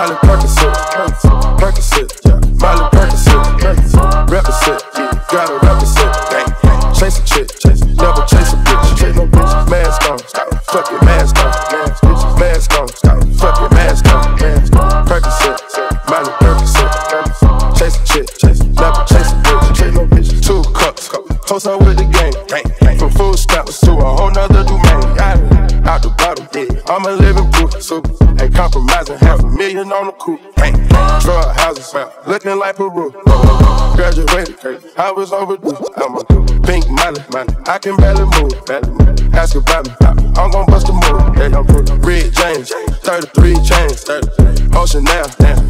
Molly Percocet, Percocet, yeah. Molly Percocet, represent, gotta represent. Chase a chick, never chase a bitch. Chase no bitch, mask on, fuck it, mask on, bitch, mask on, fuck it, mask on. Percocet, Molly Percocet, chase a chick, never chase a bitch. Chase no bitch, 2 cups, toast her with the game. From food stamps to a whole nother domain. Out the bottle, I'm a living proof, super. Ain't compromising, $500,000 on the coupe. Drug houses, looking like Peru. Graduated, I was overdue. I'm a pink money, I can barely move. Ask about me, I'm gon' bust a move. Red James, 33 chains, Ocean now,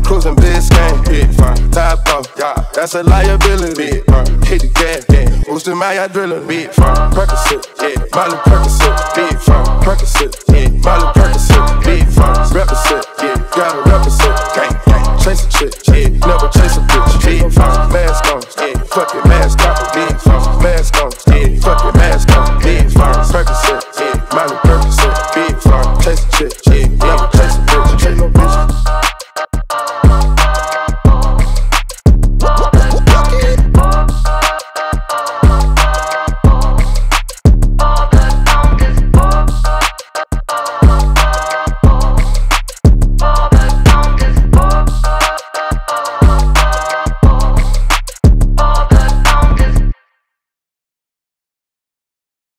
cruising Biscayne. Top off, that's a liability. Hit the gas, boosting my adrenaline. Percocet, Molly Percocet, Percocet, Molly Percocet, represent, gotta